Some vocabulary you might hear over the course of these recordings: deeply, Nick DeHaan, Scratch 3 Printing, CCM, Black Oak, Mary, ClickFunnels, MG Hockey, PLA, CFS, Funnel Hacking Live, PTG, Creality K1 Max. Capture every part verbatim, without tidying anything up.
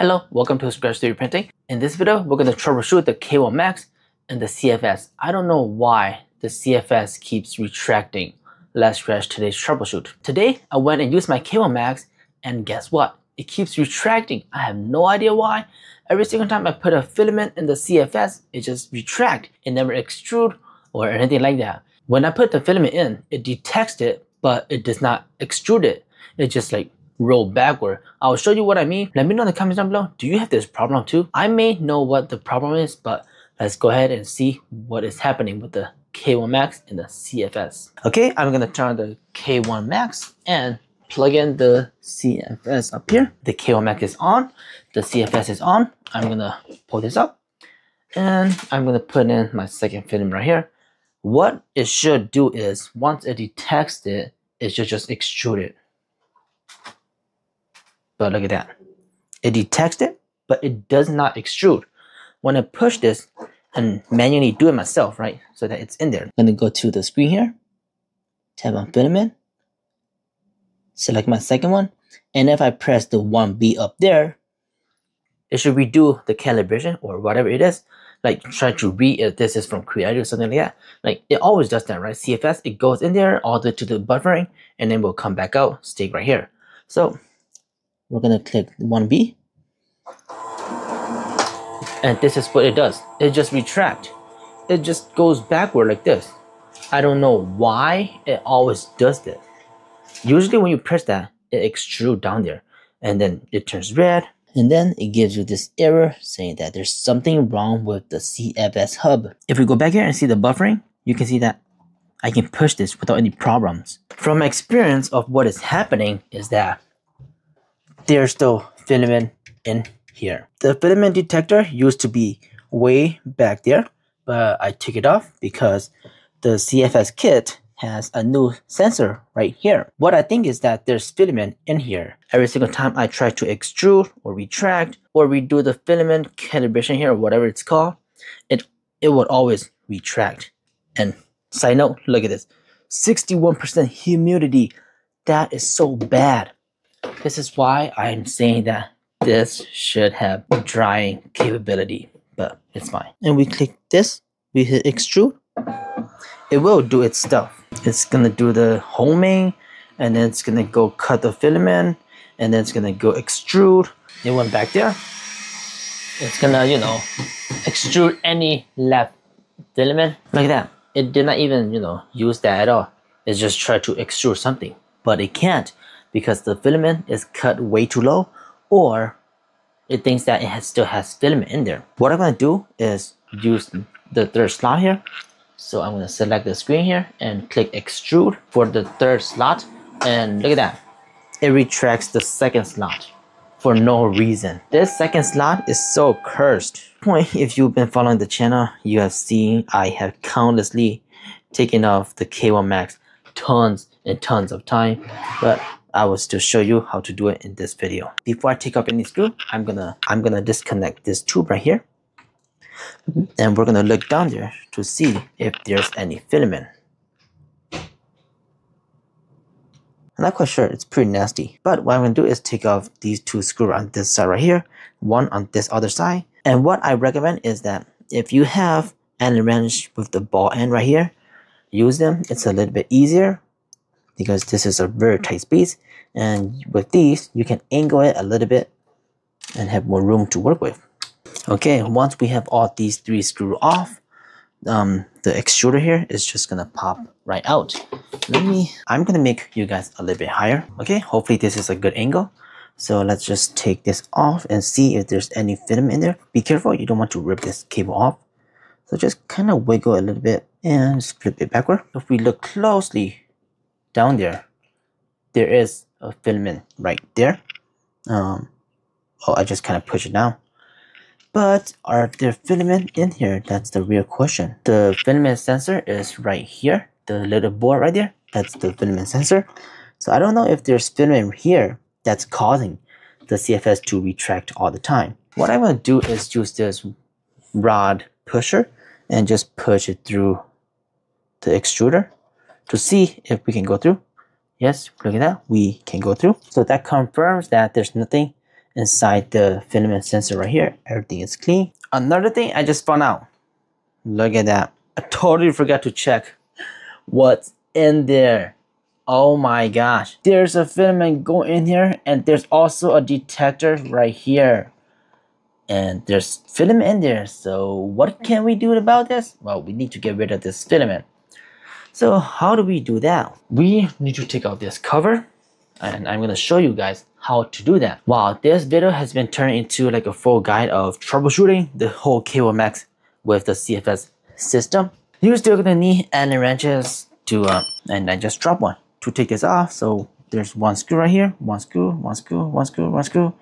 Hello, welcome to Scratch three Printing. In this video, we're going to troubleshoot the K one Max and the C F S. I don't know why the C F S keeps retracting. Let's scratch today's troubleshoot. Today, I went and used my K one Max, and guess what? It keeps retracting. I have no idea why. Every single time I put a filament in the C F S, it just retracts. It never extrudes or anything like that. When I put the filament in, it detects it, but it does not extrude it. It just like roll backward. I'll show you what I mean. Let me know in the comments down below, do you have this problem too? I may know what the problem is, but let's go ahead and see what is happening with the K one Max and the C F S. Okay, I'm gonna turn on the K one Max and plug in the C F S up here. The K one Max is on, the C F S is on. I'm gonna pull this up and I'm gonna put in my second filament right here. What it should do is, once it detects it, it should just extrude it. But look at that. It detects it, but it does not extrude. When I push this and manually do it myself, right? So that it's in there. I'm gonna go to the screen here, tap on filament, select my second one, and if I press the one B up there, it should redo the calibration or whatever it is. Like try to read if this is from Creality or something like that. Like it always does that, right? C F S, it goes in there all the way to the buffering and then we'll come back out, stick right here. So we're gonna click one B. And this is what it does. It just retracts. It just goes backward like this. I don't know why it always does this. Usually when you press that, it extrudes down there. And then it turns red. And then it gives you this error saying that there's something wrong with the C F S hub. If we go back here and see the buffering, you can see that I can push this without any problems. From my experience of what is happening is that there's the filament in here. The filament detector used to be way back there, but I took it off because the C F S kit has a new sensor right here. What I think is that there's filament in here. Every single time I try to extrude or retract or redo the filament calibration here or whatever it's called, it, it would always retract. And side note, look at this. sixty-one percent humidity. That is so bad. This is why I'm saying that this should have drying capability, but it's fine. And we click this, we hit extrude, it will do its stuff. It's gonna do the homing, and then it's gonna go cut the filament, and then it's gonna go extrude. It went back there. It's gonna, you know, extrude any left filament. Look at that. It did not even, you know, use that at all. It just tried to extrude something, but it can't, because the filament is cut way too low, or it thinks that it has, still has filament in there. What I'm going to do is use the third slot here. So I'm going to select the screen here and click extrude for the third slot. And look at that. It retracts the second slot for no reason. This second slot is so cursed. If you've been following the channel, you have seen I have countlessly taken off the K one Max tons and tons of time, but I will still show you how to do it in this video. Before I take off any screw, I'm gonna I'm gonna disconnect this tube right here, and we're gonna look down there to see if there's any filament. I'm not quite sure. It's pretty nasty. But what I'm gonna do is take off these two screws on this side right here, one on this other side. And what I recommend is that if you have an wrench with the ball end right here, use them. It's a little bit easier, because this is a very tight space, and with these you can angle it a little bit and have more room to work with. Okay, once we have all these three screws off, um, the extruder here is just gonna pop right out. Let me, I'm gonna make you guys a little bit higher. Okay, hopefully this is a good angle. So let's just take this off and see if there's any filament in there. Be careful, you don't want to rip this cable off. So just kind of wiggle a little bit and flip it backward. If we look closely, down there, there is a filament right there. Um, oh, I just kind of push it down. But are there filament in here? That's the real question. The filament sensor is right here. The little board right there, that's the filament sensor. So I don't know if there's filament here that's causing the C F S to retract all the time. What I'm going to do is use this rod pusher and just push it through the extruder to see if we can go through. Yes, look at that, we can go through. So that confirms that there's nothing inside the filament sensor right here. Everything is clean. Another thing I just found out. Look at that. I totally forgot to check what's in there. Oh my gosh. There's a filament going in here, and there's also a detector right here. And there's filament in there. So what can we do about this? Well, we need to get rid of this filament. So how do we do that? We need to take out this cover, and I'm going to show you guys how to do that. Wow, this video has been turned into like a full guide of troubleshooting the whole K one Max with the C F S system. You're still going to need Allen wrenches to, uh, and I just dropped one to take this off. So there's one screw right here, one screw, one screw, one screw, one screw.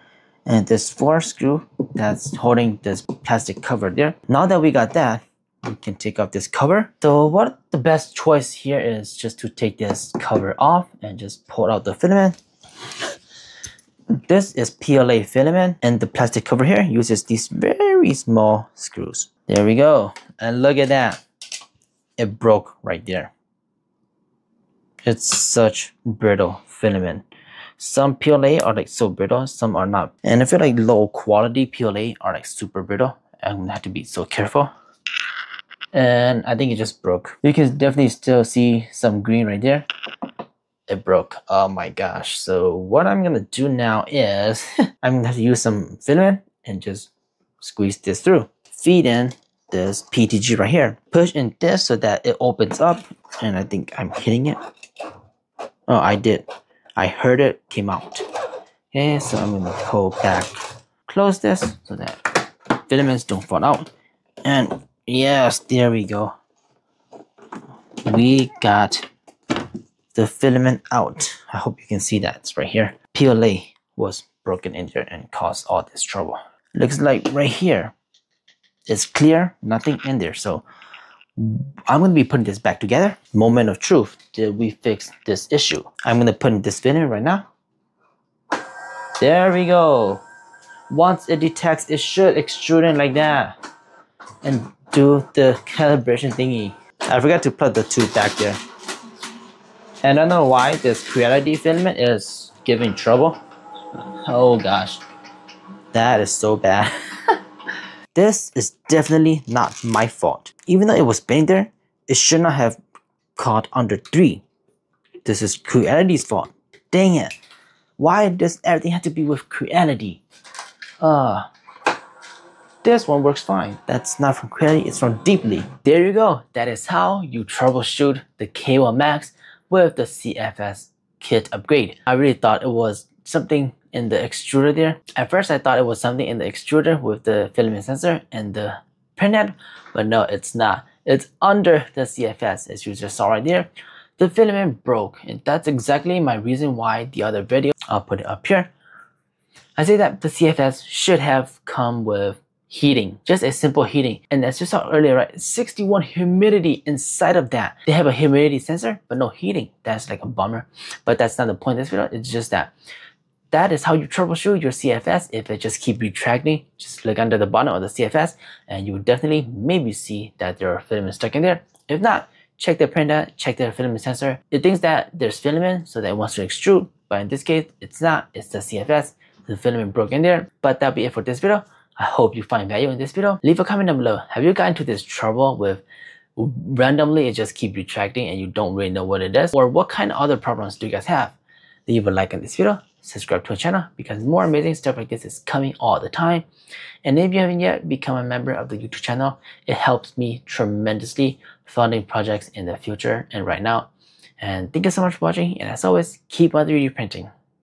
And this four screw that's holding this plastic cover there. Now that we got that, we can take off this cover. So what the best choice here is just to take this cover off and just pull out the filament. This is P L A filament, and the plastic cover here uses these very small screws. There we go. And look at that. It broke right there. It's such brittle filament. Some P L A are like so brittle, some are not. And I feel like low quality P L A are like super brittle. I'm gonna have to be so careful. And I think it just broke. You can definitely still see some green right there. It broke. Oh my gosh. So what I'm gonna do now is I'm gonna have to use some filament and just squeeze this through. Feed in this P T G right here. Push in this so that it opens up. And I think I'm hitting it. Oh, I did. I heard it came out. Okay, so I'm gonna pull back, close this so that filaments don't fall out. And yes, there we go. We got the filament out. I hope you can see that, it's right here. P L A was broken in there and caused all this trouble. Looks like right here, it's clear, nothing in there. So I'm going to be putting this back together. Moment of truth. Did we fix this issue? I'm going to put in this filament right now. There we go. Once it detects, it should extrude in like that and do the calibration thingy. I forgot to plug the tube back there. And I don't know why this Creality filament is giving trouble. Oh gosh. That is so bad. This is definitely not my fault. Even though it was painted there, it should not have caught under three. This is Creality's fault. Dang it. Why does everything have to be with Creality? Uh, this one works fine. That's not from Creality, it's from Deeply. There you go. That is how you troubleshoot the K one Max with the C F S kit upgrade. I really thought it was something in the extruder there. At first I thought it was something in the extruder with the filament sensor and the print head, but no, it's not. It's under the C F S, as you just saw right there. The filament broke, and that's exactly my reason why the other video, I'll put it up here. I say that the C F S should have come with heating, just a simple heating. And as you saw earlier, right, sixty-one humidity inside of that. They have a humidity sensor, but no heating. That's like a bummer, but that's not the point of this video. It's just that. That is how you troubleshoot your C F S. If it just keeps retracting, just look under the bottom of the C F S and you will definitely maybe see that there are filaments stuck in there. If not, check the printer, check the filament sensor. It thinks that there's filament, so that it wants to extrude, but in this case, it's not. It's the C F S. The filament broke in there. But that'll be it for this video. I hope you find value in this video. Leave a comment down below. Have you gotten into this trouble with randomly it just keeps retracting and you don't really know what it is? Or what kind of other problems do you guys have? Leave a like on this video. Subscribe to our channel because more amazing stuff like this is coming all the time. And if you haven't yet become a member of the YouTube channel, it helps me tremendously funding projects in the future and right now. And thank you so much for watching, and as always, keep on three D printing.